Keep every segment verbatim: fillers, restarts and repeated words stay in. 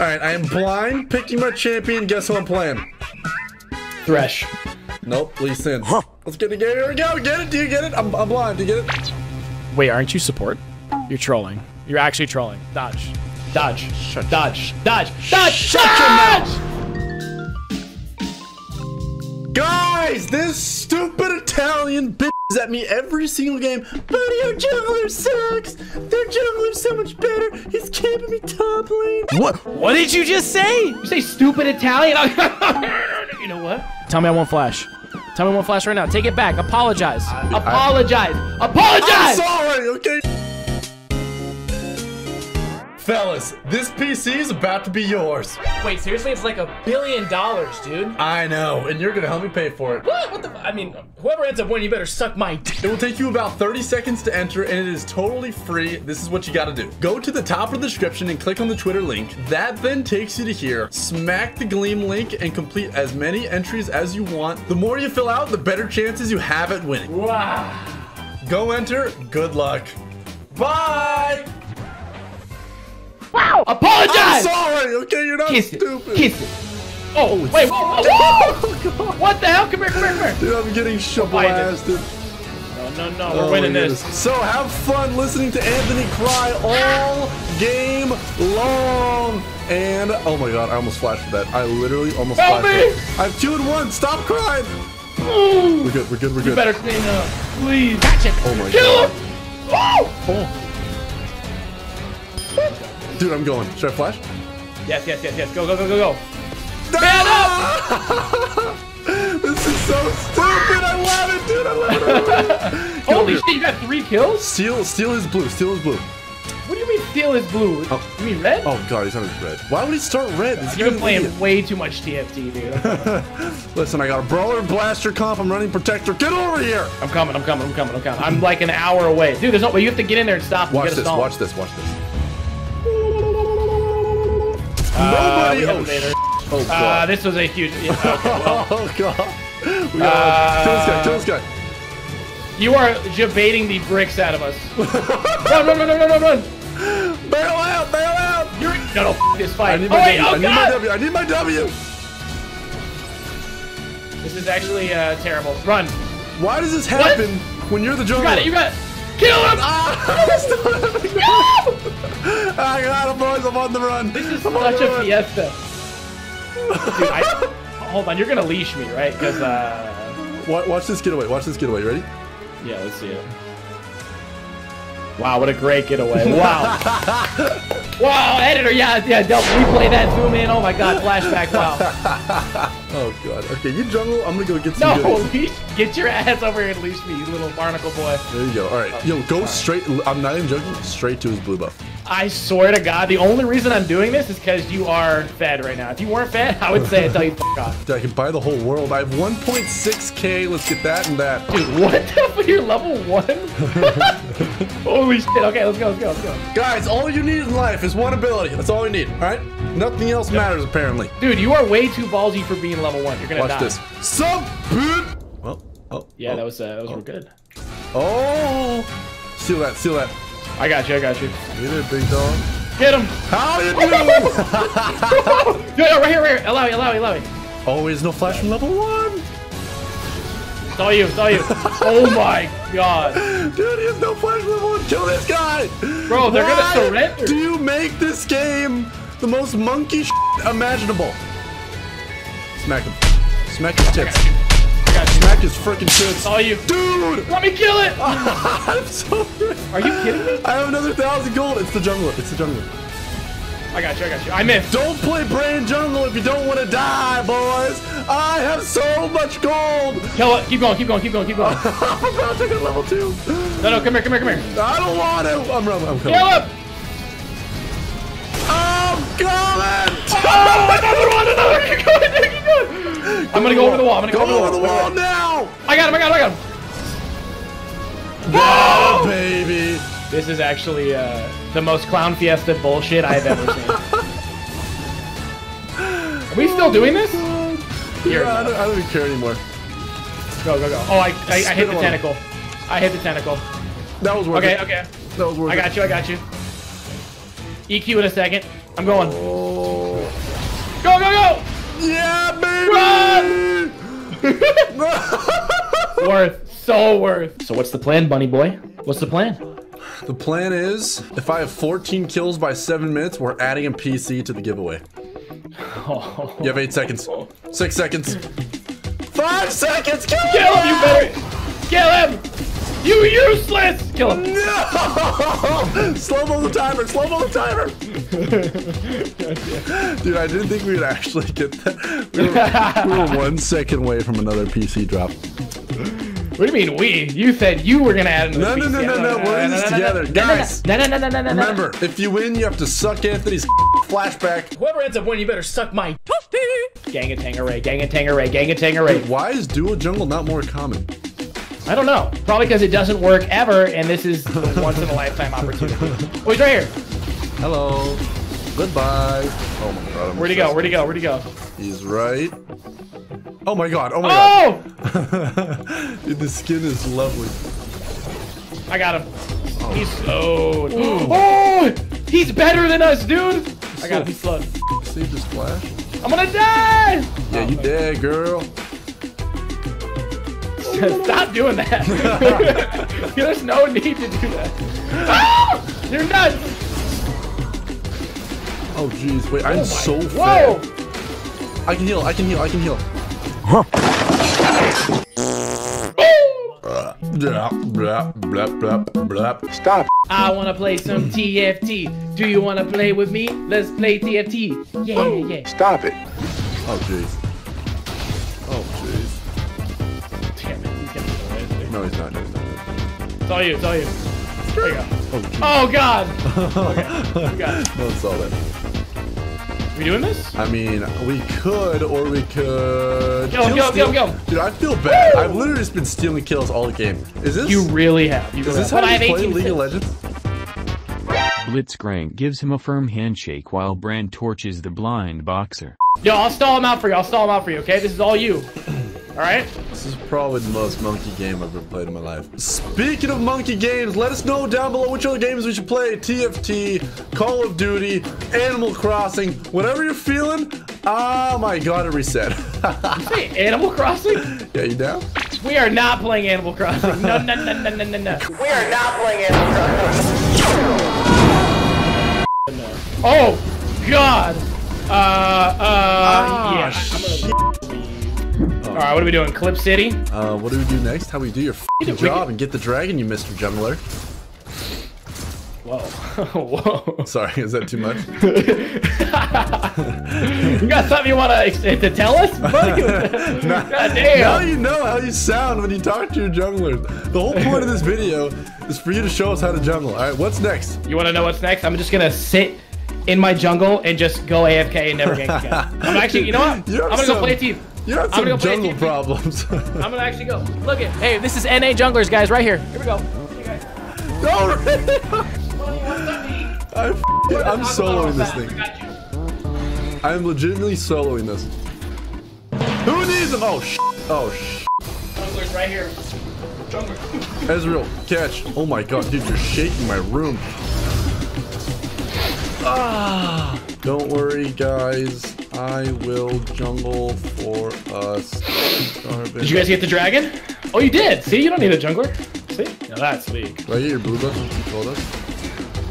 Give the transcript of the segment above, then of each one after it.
Alright, I am blind, picking my champion. Guess who I'm playing? Thresh. Nope, Lee Sin. Huh. Let's get it, here we go, get it, do you get it? I'm, I'm blind, do you get it? Wait, aren't you support? You're trolling. You're actually trolling. Dodge. Dodge. Shut Dodge. Dodge. Dodge. Dodge. Shut your mouth! Guys, this stupid Italian bitch is at me every single game. Buddy, your jungler sucks! Their jungler's so much better! He's keeping me top lane! What? What did you just say? You say stupid Italian? You know what? Tell me I won't flash. Tell me I won't flash right now. Take it back. Apologize. I, Apologize. I, Apologize! I'm sorry, okay? Fellas, this P C is about to be yours. Wait, seriously? It's like a billion dollars, dude. I know, and you're gonna help me pay for it. What? What the? I mean, whoever ends up winning, you better suck my dick. It will take you about thirty seconds to enter, and it is totally free. This is what you gotta do. Go to the top of the description and click on the Twitter link. That then takes you to here. Smack the Gleam link and complete as many entries as you want. The more you fill out, the better chances you have at winning. Wow. Go enter. Good luck. Bye. Wow! Apologize! I'm sorry, okay? You're not Kiss stupid. It. Kiss it. Oh, wait. Whoa, whoa, whoa. What the hell? Come here, come here, come here. Dude, I'm getting shovel-assed. No, no, no. We're oh, winning this. So have fun listening to Anthony cry all game long. And, oh my God, I almost flashed for that. I literally almost Help flashed me. For I have two and one. Stop crying. Ooh. We're good, we're good, we're good. You better clean up. Please. Gotcha. Oh, my Kill God. Him. Oh. Dude, I'm going. Should I flash? Yes, yes, yes, yes. Go, go, go, go, go. Man up! This is so stupid. I love it, dude. I love it. Holy shit, you got three kills? Steal, steal his blue. Steal his blue. What do you mean steal his blue? Oh. You mean red? Oh, God, he's not red. Why would he start red? God, you've been playing idiot. Way too much T F T, dude. Listen, I got a brawler, blaster comp. I'm running protector. Get over here. I'm coming, I'm coming, I'm coming, I'm coming. I'm like an hour away. Dude, there's no way. You have to get in there and stop. Watch and get this, watch this, watch this. Nobody. Uh, oh, sh oh God. Uh, this was a huge. Yeah, okay, well. Oh God. We uh, kill this guy. Kill this guy. You are jebaiting the bricks out of us. Run, run, run, run, run, run! Bail out! Bail out! You're no, no. This fight. I need my, oh, wait, w. Oh, I need my W. I need my W. This is actually uh, terrible. Run. Why does this happen what? When you're the jungler? You got it. You got it. Kill him! Ah, I, still no! I got him, boys. I'm on the run. This is I'm such a fiesta. Dude, I, hold on. You're going to leash me, right? Because uh... watch, watch this getaway. Watch this getaway. Ready? Yeah, let's see it. Wow, what a great getaway. Wow. Wow, editor. Yeah, yeah. Delp, replay that. Zoom in. Oh, my God. Flashback. Wow. Oh, God. Okay, you jungle. I'm going to go get some No, leash. Get your ass over here and leash me, you little barnacle boy. There you go. All right. Yo, go straight. I'm not even joking. Straight to his blue buff. I swear to God, the only reason I'm doing this is because you are fed right now. If you weren't fed, I would say I'd tell you f*** off. Dude, I can buy the whole world. I have one point six K. Let's get that and that. Dude, what the f***? You're level one? Holy shit. Okay, let's go, let's go, let's go. Guys, all you need in life is one ability. That's all you need, all right? Nothing else yep. matters, apparently. Dude, you are way too ballsy for being level one. You're gonna Watch die. Watch this. Some good. Well, oh. Yeah, oh, that was, uh, that was oh. real good. Oh. Steal that, steal that. I got you, I got you. You did it, big dog. Get him. How you doing? No, no, right here, right here. Allow me, allow me, allow me. Always no flash from level one. It's all you, it's all you. Oh my God. Dude, he has no flash level one. Kill this guy. Bro, they're Why gonna surrender. Do you make this game the most monkey shit imaginable? Smack him. Smack his tits. I got you. Smack his freaking tits. It's all you. Dude! Let me kill it! I'm so Are you kidding me? I have another thousand gold. It's the jungler. It's the jungler. I got you, I got you. I missed. Don't play Brand jungle if you don't want to die, boys. I have so much gold. Kill it. Keep going, keep going, keep going, keep going. I'm about to get level two. No, no, come here, come here, come here. I don't want to. I'm running. I'm coming. Caleb! I'm coming! Oh, another one, another one. Keep going, keep going. I'm going to go over the wall. I'm going to go, go over the wall. Over the wall now. I got him, I got him, I got him. Yeah, oh, baby. This is actually uh, the most clown fiesta bullshit I've ever seen. Are we still doing this? Here, yeah, I, don't, I don't even care anymore. Go, go, go. Oh, I, I, I hit the tentacle. I hit the tentacle. That was worth okay, it. Okay, okay. That was worth it. I got you, I got you. E Q in a second. I'm going. Oh. Go, go, go! Yeah, baby! Run! Worth. So worth. So what's the plan, bunny boy? What's the plan? The plan is, if I have fourteen kills by seven minutes, we're adding a P C to the giveaway. Oh. You have eight seconds. Six seconds. Five seconds! Kill, Kill him! him! You better! Kill him! You useless! Kill him! No! Slow-mo the timer! Slow-mo the timer! Dude, I didn't think we would actually get that. We were, we were one second away from another P C drop. What do you mean we? You said you were gonna add another no, P C. No, no, no, no, no. We're in this together, guys. No, no, no, no, no, no. Remember, if you win, you have to suck Anthony's flashback. Whoever ends up winning, you better suck my toasty. Gang and Tangeray, gang and Tangeray, gang and Tangeray. Why is dual jungle not more common? I don't know. Probably because it doesn't work ever, and this is a once in a lifetime opportunity. Oh, he's right here. Hello. Goodbye. Oh my god. I'm Where'd he go? Where'd he go? Where'd he go? He's right. Oh my god, oh my oh! god. Dude, the skin is lovely. I got him. Oh. He's slowed. Oh! He's better than us, dude! He's I got him, he's slowed. Saved his flash. I'm gonna die! Yeah, oh, you dead, God. girl. Stop doing that. There's no need to do that. Oh! You're nuts! Oh, jeez. Wait, oh, I'm my. so fat. Whoa! I can heal, I can heal, I can heal. Huh. Stop. I wanna play some T F T. Do you wanna play with me? Let's play T F T. Yeah, oh. yeah, yeah. Stop it. Oh jeez. Oh jeez. Damn it, he's gonna be right. No, he's not. No, he's not. It's all you. It's all you. There you go. Oh, oh god. Okay. We got it. No, it's all that. We doing this? I mean, we could, or we could. Go, go, go, go! Dude, I feel bad. Woo! I've literally just been stealing kills all the game. Is this? You really have. You is this have. how but you play League of Legends? Blitzcrank gives him a firm handshake while Brand torches the blind boxer. Yo, I'll stall him out for you. I'll stall him out for you. Okay, this is all you. All right. This is probably the most monkey game I've ever played in my life. Speaking of monkey games, let us know down below which other games we should play. T F T, Call of Duty, Animal Crossing, whatever you're feeling. Oh my god, it reset. You say Animal Crossing? Yeah, you down? We are not playing Animal Crossing. No, no, no, no, no, no, no. We are not playing Animal Crossing. Oh god. Uh, uh, oh, yeah. Shit. All right, what are we doing? Clip City? Uh, what do we do next? How we do your f***ing job we... and get the dragon, you Mister Juggler. Whoa. Whoa. Sorry, is that too much? You got something you want to, to tell us? Now, God damn. Now you know how you sound when you talk to your jungler. The whole point of this video is for you to show us how to jungle. All right, what's next? You want to know what's next? I'm just going to sit in my jungle and just go A F K and never gank again. I'm actually, you know what? You I'm going to some... go play a team. You have some jungle problems. I'm gonna actually go. Look it. Hey, this is N A junglers, guys, right here. Here we go. Hey, guys. No, I f I'm soloing this thing. I'm legitimately soloing this. Who needs them? Oh sh. Oh sh. Junglers right here. Jungler. Ezreal, catch. Oh my god, dude, you're shaking my room. Ah. Don't worry, guys. I will jungle for us. Garbage. Did you guys get the dragon? Oh, you did. See, you don't need a jungler. See? Now that's League. Do I get your blue buff when you told us?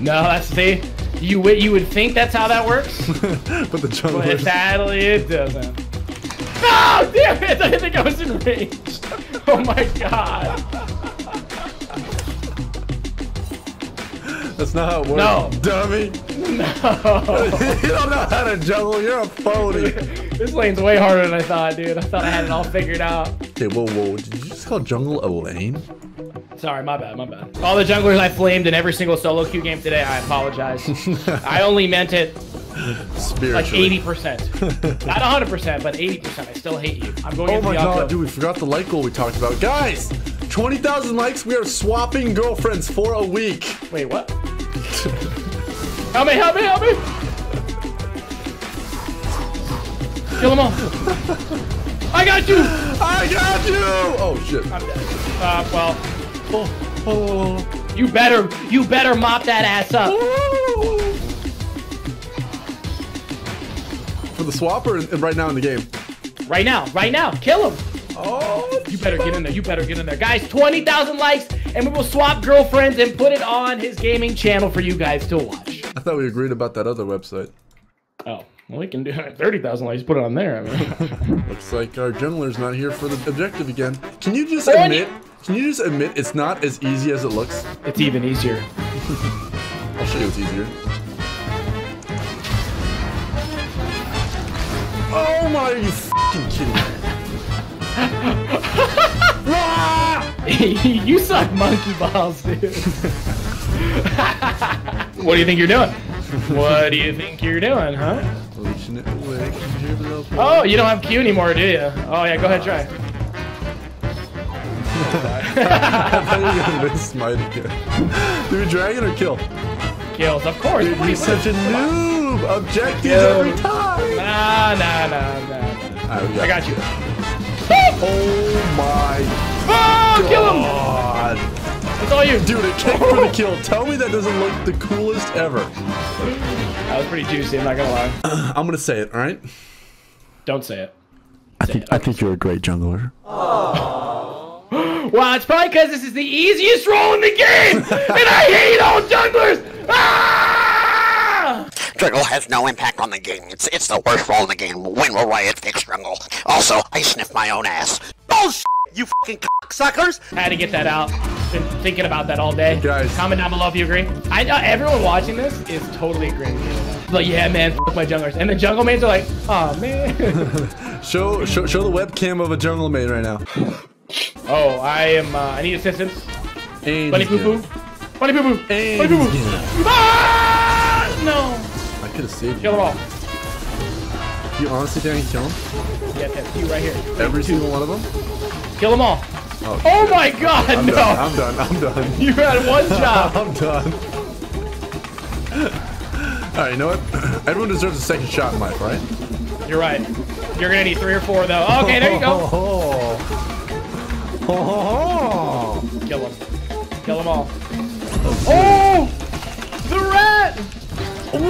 No, that's see. You would you would think that's how that works. But the junglers. But sadly, it doesn't. No, damn it! I think I was in range. Oh my god. That's not how it works. No, dummy. No. You don't know how to jungle. You're a phony. This lane's way harder than I thought, dude. I thought I had it all figured out. Okay, whoa, whoa. Did you just call jungle a lane? Sorry, my bad, my bad. All the junglers I flamed in every single solo queue game today, I apologize. I only meant it like eighty percent. Not one hundred percent, but eighty percent. I still hate you. I'm going oh into the Oh my god, dude, we forgot the like goal we talked about. Guys, twenty thousand likes. We are swapping girlfriends for a week. Wait, what? Help me, help me, help me! Kill them all. I got you! I got you! Oh, shit. I'm dead. Uh, well. Oh, oh. You better, you better mop that ass up. Oh. for the swap or in, right now in the game? Right now, right now, kill him. Oh, you better get in there. You better get in there. Guys, twenty thousand likes, and we will swap girlfriends and put it on his gaming channel for you guys to watch. I thought we agreed about that other website. Oh, well, we can do thirty thousand likes, put it on there. I mean. Looks like our jungler's not here for the objective again. Can you just admit, can you just admit it's not as easy as it looks? It's even easier. I'll show you what's easier. Oh my, are you f***ing kidding me? You suck monkey balls, dude. What do you think you're doing? What do you think you're doing, huh? Oh, you don't have Q anymore, do you? Oh yeah, go ahead, try. I thought you were gonna miss smite again. Do we drag it or kill? Kills, of course. Dude, you're such a noob. Objectives every time. Nah, nah, nah, nah. All right, I got you. Oh my! Oh, God. Kill him! That's all you, dude. A kick for the kill. Tell me that doesn't look the coolest ever. That was pretty juicy. I'm not gonna lie. Uh, I'm gonna say it. All right. Don't say it. Say I think it. I think you're a great jungler. Oh. Wow, it's probably because this is the easiest role in the game, and I hate all junglers. Ah! Jungle has no impact on the game. It's it's the worst role in the game. When will Riot fix jungle? Also, I sniffed my own ass. Bullshit! You fucking cocksuckers! I had to get that out. Been thinking about that all day. Guys, comment down below if you agree. I know uh, everyone watching this is totally agreeing with you. Like, yeah, man, fuck my junglers. And the jungle maids are like, oh man. show, show, show the webcam of a jungle maid right now. Oh, I am. Uh, I need assistance. And bunny poo poo. Bunny poo poo. And bunny poo poo. Ah! No. I could have saved kill you. Kill them all. You honestly think I can kill him? Yeah, T F T right here. Every Two. single one of them? Kill them all. Oh, oh my god, I'm no! Done. I'm done, I'm done. You had one job. I'm done. Alright, you know what? Everyone deserves a second shot in life, right? You're right. You're gonna need three or four, though. Okay, there you go. Oh, oh, oh, oh. Kill him. Kill them all. Oh! Oh the rat! What the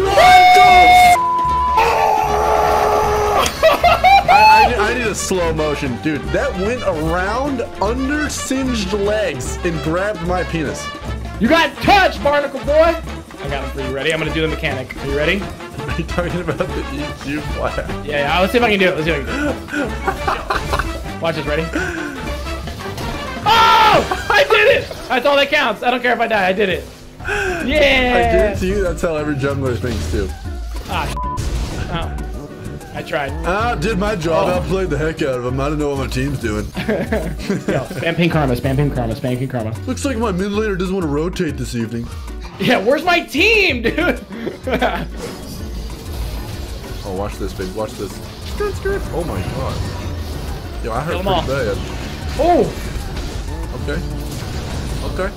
I, I, need, I need a slow motion. Dude, that went around under Singed legs and grabbed my penis. You got touched, Barnacle Boy! I got him for you. Ready? I'm gonna do the mechanic. Are you ready? Are you talking about the E Q flag? Yeah, yeah, let's see if I can do it. Let's see if I can do it. Watch this, ready? Oh! I did it! That's all that counts. I don't care if I die. I did it. Yeah! I guarantee you that's how every juggler thinks, too. Ah, shit. Oh. I tried. I did my job. Oh. I played the heck out of him. I don't know what my team's doing. Yo, spam ping karma, spam ping karma, spam ping karma. Looks like my mid laner doesn't want to rotate this evening. Yeah, where's my team, dude? Oh, watch this, baby. Watch this. Oh my god. Yo, I heard pretty bad. Oh! Okay. Okay.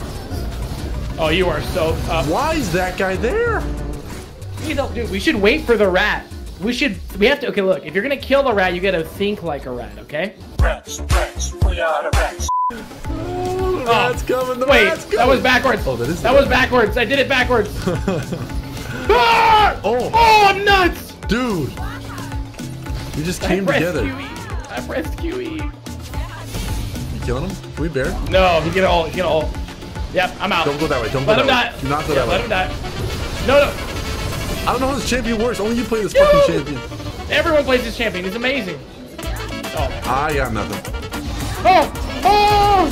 Oh, you are so up. Why is that guy there? Please help, dude. We should wait for the rat. We should, we have to, okay, look, if you're gonna kill the rat, you gotta think like a rat, okay? Rats, rats, we are the rats. Oh, the rat's oh. coming, the Wait, rat's coming. That was backwards. Oh, that is that was rat. backwards. I did it backwards. Ah! Oh. Oh, I'm nuts. Dude, we just came I together. Q E. I pressed Q E. You killing him? Can we bear? No, he get all, he get all. Yep, I'm out. Don't go that way, don't let go that way. Let him die. Do not go yeah, that way. Let him die. No, no. I don't know how this champion works. Only you play this Yo! fucking champion. Everyone plays this champion. It's amazing. Oh. I got nothing. Oh! Oh!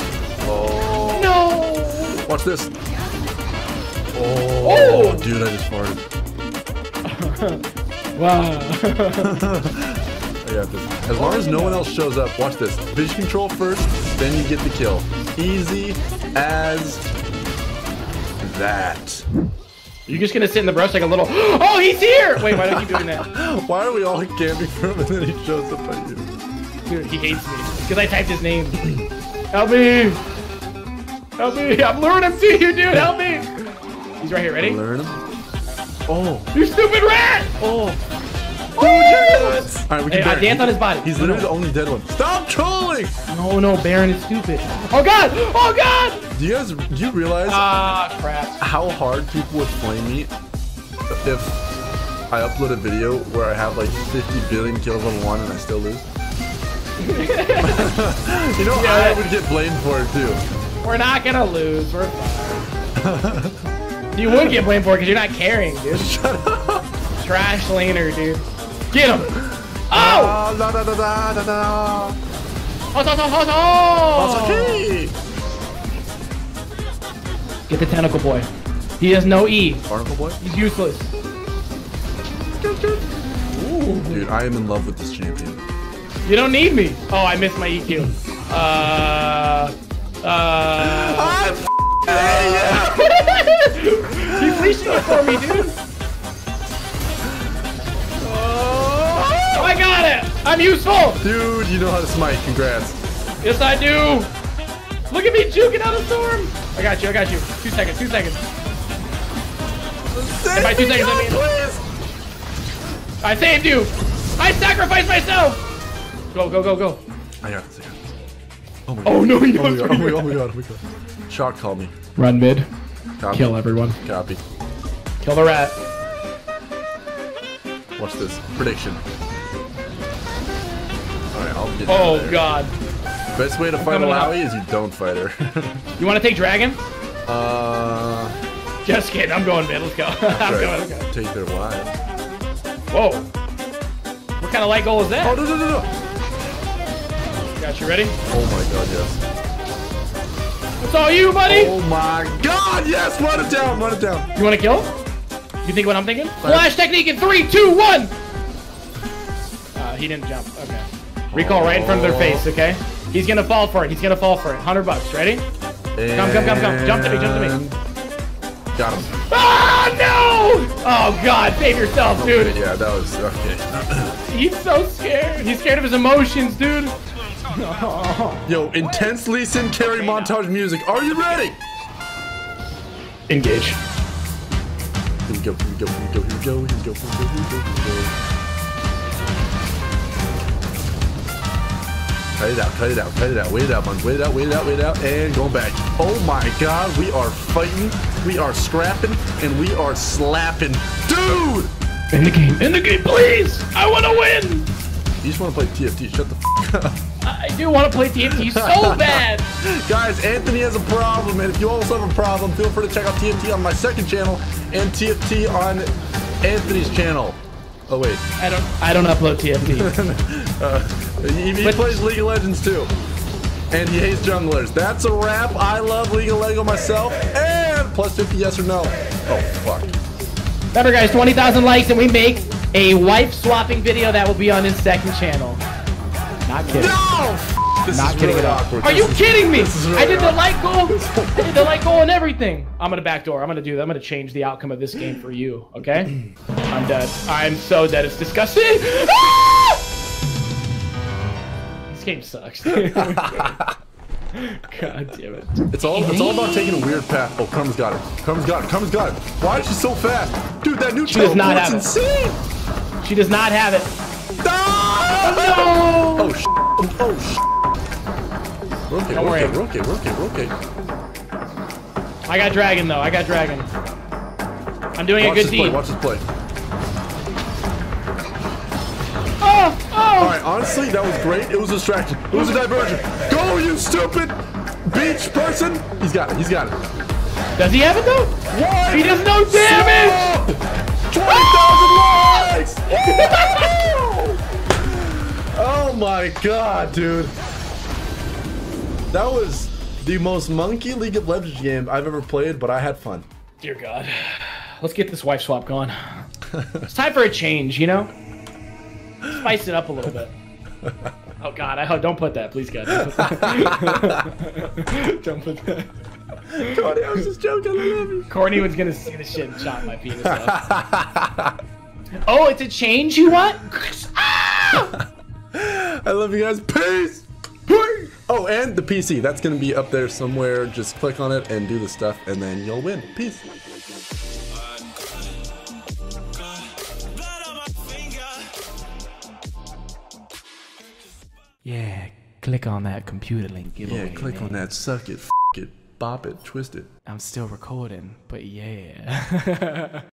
Oh! No! Watch this. Oh! oh. Dude, I just farted. Wow. I got this. As long as no one else shows up, watch this. Vision control first, then you get the kill. Easy as that. You're just gonna sit in the brush like a little. Oh, he's here! Wait, why do I keep doing that? Why are we all camping for him and then he shows up at you? Dude, he hates me because I typed his name. Help me! Help me! I'm luring him to you, dude. Help me! He's right here. Ready? Lure him. Oh! You stupid rat! Oh! Oh, yes! All right, we can hey, I dance on his body. He's literally no. the only dead one. Stop trolling! No, no, Baron is stupid. Oh god! Oh god! Do you guys, do you realize ah, crap. how hard people would flame me if I upload a video where I have like fifty billion kills on one and I still lose. You know, yeah. I would get blamed for it too. We're not gonna lose. We're fine. You would get blamed for it because you're not carrying, dude. Shut up. Trash laner, dude. Get him. Oh! Da, da, da, da, da, da. Oh, oh, oh, oh, oh. Get the tentacle boy. He has no E. Barnacle boy? He's useless. Ooh. Dude, I am in love with this champion. You don't need me. Oh, I missed my E Q. Uh, uh. I f***ing hate you. He's leashing it for me, dude. Oh, I got it. I'm useful. Dude, you know how to smite. Congrats. Yes, I do. Look at me juking out of storm. I got you. I got you. Two seconds. Two seconds. Save me, two seconds, I mean, please. I saved you. I sacrificed myself. Go, go, go, go. I got this, I got this. Oh my god. Oh no, he knows. Oh my god, oh my god, oh my god. Shock called me. Run mid. Copy. Kill everyone. Copy. Kill the rat. Watch this. Prediction. Alright, I'll get Oh there. god. Best way to I'm fight Lali is you don't fight her. You wanna take dragon? Uh Just kidding, I'm going mid, let's go. I'm right. going, let's go. Take their wives. Whoa. What kind of light goal is that? Oh no no no no. Got you ready? Oh my god, yes. It's all you, buddy! Oh my god, yes! Run it down, run it down. You wanna kill? You think what I'm thinking? Flash technique in three, two, one! Uh, he didn't jump, okay. Recall oh. right in front of their face, okay? He's gonna fall for it, he's gonna fall for it. one hundred bucks, ready? And come, come, come, come. Jump to me, jump to me. Got him. Ah, no! Oh god, save yourself, oh, dude. Man, yeah, that was, okay. He's so scared. He's scared of his emotions, dude. Oh. Yo, intense Lee Sin carry okay, montage now. Music. Are you ready? Engage. Here we go, here we go, here we go, here we go, here we go, here we go, here we go, here we go. Cut it out, cut it out, cut it out, wait it out, man, wait it out, wait it out, wait it out, and going back. Oh my god, we are fighting, we are scrapping, and we are slapping. Dude! End the game, end the game, please! I wanna win! You just wanna play T F T, shut the f up. I do want to play T F T so bad. Guys, Anthony has a problem, and if you also have a problem, feel free to check out T F T on my second channel and T F T on Anthony's channel. Oh wait, I don't, I don't upload T F T. uh, he he but, plays League of Legends too, and he hates junglers. That's a wrap. I love League of Legends myself, and plus fifty yes or no. Oh fuck. Remember, guys, twenty thousand likes, and we make a wife swapping video that will be on his second channel. Not kidding. No! This Not is kidding really at all. Awkward. Are this you is, kidding me? Really I did the light goal. I did the light goal and everything. I'm gonna backdoor. I'm gonna do that. I'm gonna change the outcome of this game for you. Okay? I'm dead. I'm so dead. It's disgusting. Ah! This game sucks. God damn it. It's all it's all about taking a weird path. Oh, Crum's got it. Crum's got it. Crum's got it. Why is she so fast? Dude, that new she does not have insane. It. She does not have it. No! Oh sh! Oh sh! We're okay, we're okay, we're okay, we're okay, we're okay. I got dragon though. I got dragon. I'm doing watch a good deed. Watch this play. Watch this play. Oh! Oh! All right. Honestly, that was great. It was a distraction. It was a diversion. Go, you stupid beach person! He's got it. He's got it. Does he have it though? What? He does no damage. Twenty thousand likes! Oh my god, dude. That was the most monkey League of Legends game I've ever played, but I had fun. Dear god. Let's get this wife swap going. It's time for a change, you know? Spice it up a little bit. Oh god, I don't put that. Please, god. Don't put that. Don't put that. Courtney, I was just joking. I love you. Courtney was gonna see the shit and chop my penis off. Oh, it's a change you want? Ah! I love you guys. Peace. Peace. Oh, and the P C. That's gonna be up there somewhere. Just click on it and do the stuff, and then you'll win. Peace. Yeah, click on that computer link. Yeah, click man. on that. Suck it. F it. Bop it. Twist it. I'm still recording, but yeah.